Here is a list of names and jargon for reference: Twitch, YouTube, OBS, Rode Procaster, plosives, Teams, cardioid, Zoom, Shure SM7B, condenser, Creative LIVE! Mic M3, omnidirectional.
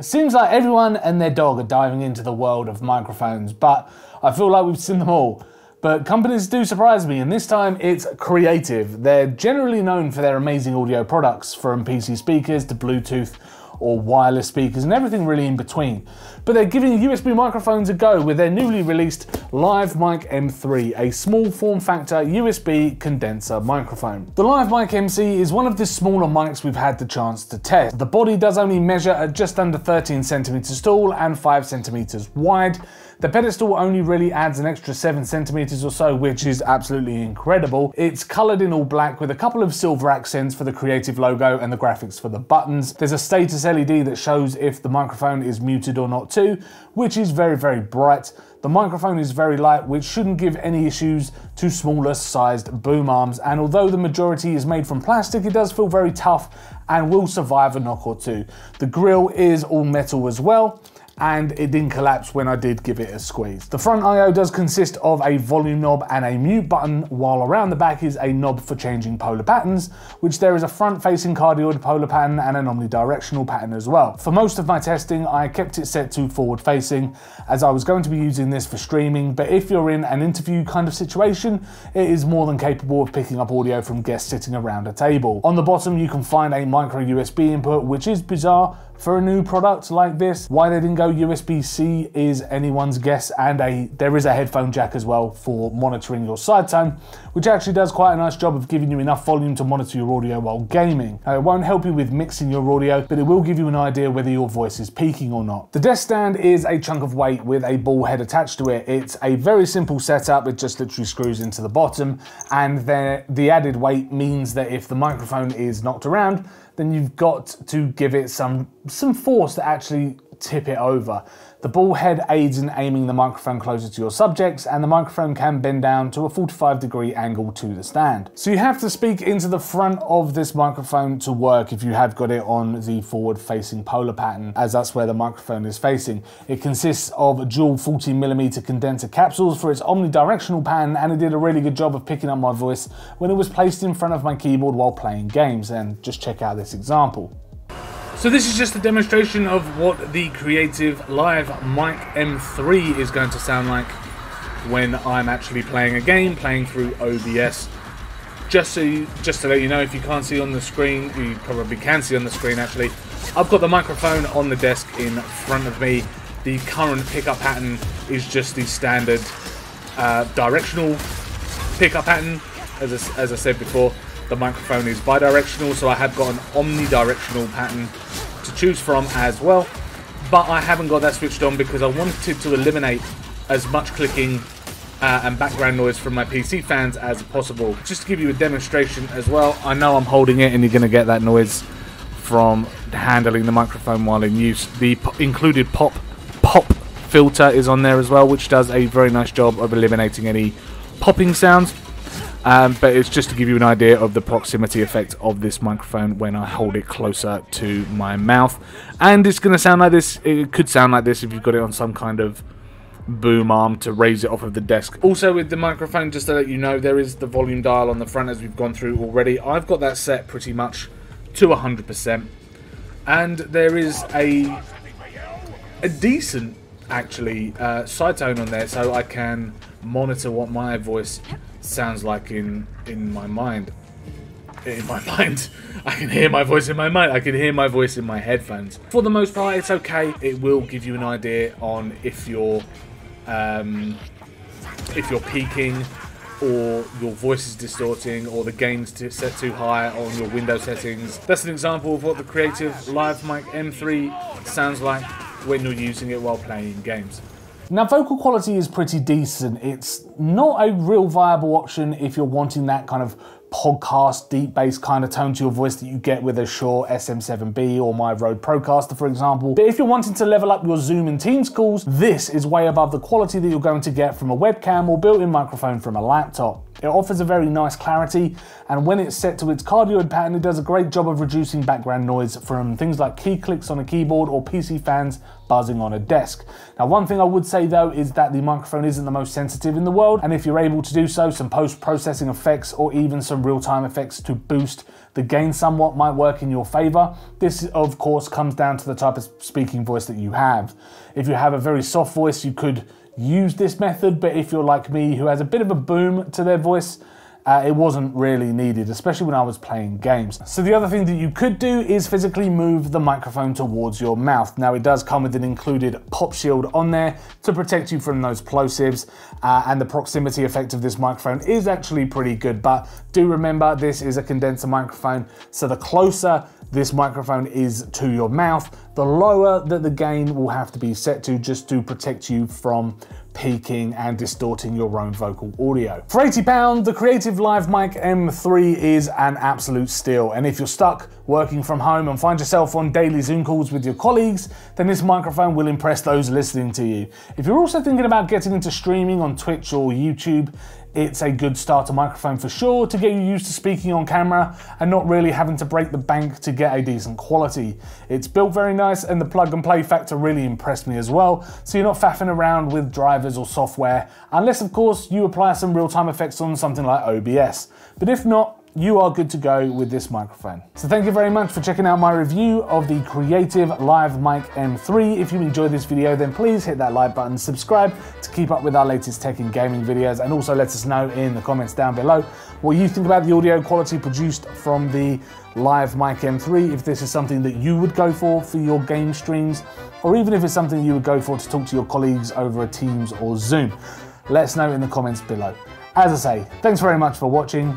It seems like everyone and their dog are diving into the world of microphones, but I feel like we've seen them all. But companies do surprise me, and this time it's Creative. They're generally known for their amazing audio products, from PC speakers to Bluetooth or wireless speakers and everything really in between. But they're giving USB microphones a go with their newly released Live Mic M3, a small form factor USB condenser microphone. The Live Mic MC is one of the smaller mics we've had the chance to test. The body does only measure at just under 13 centimeters tall and 5 centimeters wide. The pedestal only really adds an extra 7 centimeters or so, which is absolutely incredible. It's colored in all black with a couple of silver accents for the Creative logo and the graphics for the buttons. There's a status LED that shows if the microphone is muted or not too, which is very, very bright. The microphone is very light, which shouldn't give any issues to smaller sized boom arms. And although the majority is made from plastic, it does feel very tough and will survive a knock or two. The grille is all metal as well, and it didn't collapse when I did give it a squeeze. The front IO does consist of a volume knob and a mute button, while around the back is a knob for changing polar patterns, which there is a front-facing cardioid polar pattern and an omnidirectional pattern as well. For most of my testing, I kept it set to forward-facing, as I was going to be using this for streaming, but if you're in an interview kind of situation, it is more than capable of picking up audio from guests sitting around a table. On the bottom, you can find a micro USB input, which is bizarre for a new product like this. Why they didn't go USB-C is anyone's guess, and there is a headphone jack as well for monitoring your side tone, which actually does quite a nice job of giving you enough volume to monitor your audio while gaming. Now, it won't help you with mixing your audio, but it will give you an idea whether your voice is peaking or not. The desk stand is a chunk of weight with a ball head attached to it. It's a very simple setup. It just literally screws into the bottom, and then the added weight means that if the microphone is knocked around, then you've got to give it some force to actually tip it over. The ball head aids in aiming the microphone closer to your subjects, and the microphone can bend down to a 45-degree angle to the stand. So you have to speak into the front of this microphone to work if you have got it on the forward-facing polar pattern, as that's where the microphone is facing. It consists of dual 40mm condenser capsules for its omnidirectional pattern, and it did a really good job of picking up my voice when it was placed in front of my keyboard while playing games, and just check out this example. So this is just a demonstration of what the Creative Live Mic M3 is going to sound like when I'm actually playing a game, playing through OBS. Just to let you know, if you can't see on the screen, you probably can see on the screen actually, I've got the microphone on the desk in front of me. The current pickup pattern is just the standard directional pickup pattern. As I said before, the microphone is bidirectional, so I have got an omnidirectional pattern to choose from as well. But I haven't got that switched on because I wanted to eliminate as much clicking and background noise from my PC fans as possible. Just to give you a demonstration as well, I know I'm holding it and you're going to get that noise from handling the microphone while in use. The included pop filter is on there as well, which does a very nice job of eliminating any popping sounds. But it's just to give you an idea of the proximity effect of this microphone when I hold it closer to my mouth. And it's going to sound like this. It could sound like this if you've got it on some kind of boom arm to raise it off of the desk. Also with the microphone, just to let you know, there is the volume dial on the front as we've gone through already. I've got that set pretty much to 100%. And there is a decent, actually, side tone on there, so I can monitor what my voice sounds like in my mind. In my mind. I can hear my voice in my mind. I can hear my voice in my headphones. For the most part, it's okay. It will give you an idea on if you're peaking, or your voice is distorting, or the gain's set too high on your window settings. That's an example of what the Creative Live Mic M3 sounds like when you're using it while playing games. Now, vocal quality is pretty decent. It's not a real viable option if you're wanting that kind of podcast, deep bass kind of tone to your voice that you get with a Shure SM7B or my Rode Procaster, for example. But if you're wanting to level up your Zoom and Teams calls, this is way above the quality that you're going to get from a webcam or built-in microphone from a laptop. It offers a very nice clarity, and when it's set to its cardioid pattern, it does a great job of reducing background noise from things like key clicks on a keyboard or PC fans buzzing on a desk. Now, one thing I would say though is that the microphone isn't the most sensitive in the world, and if you're able to do so, some post-processing effects or even some real-time effects to boost the gain somewhat might work in your favor. This of course comes down to the type of speaking voice that you have. If you have a very soft voice, you could use this method, but if you're like me, who has a bit of a boom to their voice, it wasn't really needed, especially when I was playing games. So the other thing that you could do is physically move the microphone towards your mouth. Now, it does come with an included pop shield on there to protect you from those plosives, and the proximity effect of this microphone is actually pretty good, but do remember this is a condenser microphone, so the closer this microphone is to your mouth, the lower that the gain will have to be set to, just to protect you from peaking and distorting your own vocal audio. For £80, the Creative Live Mic M3 is an absolute steal, and if you're stuck working from home and find yourself on daily Zoom calls with your colleagues, then this microphone will impress those listening to you. If you're also thinking about getting into streaming on Twitch or YouTube, it's a good starter microphone for sure to get you used to speaking on camera and not really having to break the bank to get a decent quality. It's built very nice, and the plug and play factor really impressed me as well, so you're not faffing around with drivers or software, unless of course you apply some real-time effects on something like OBS. But if not, you are good to go with this microphone. So thank you very much for checking out my review of the Creative Live Mic M3. If you enjoyed this video, then please hit that like button, subscribe to keep up with our latest tech and gaming videos, and also let us know in the comments down below what you think about the audio quality produced from the Live Mic M3, if this is something that you would go for your game streams, or even if it's something you would go for to talk to your colleagues over Teams or Zoom. Let us know in the comments below. As I say, thanks very much for watching,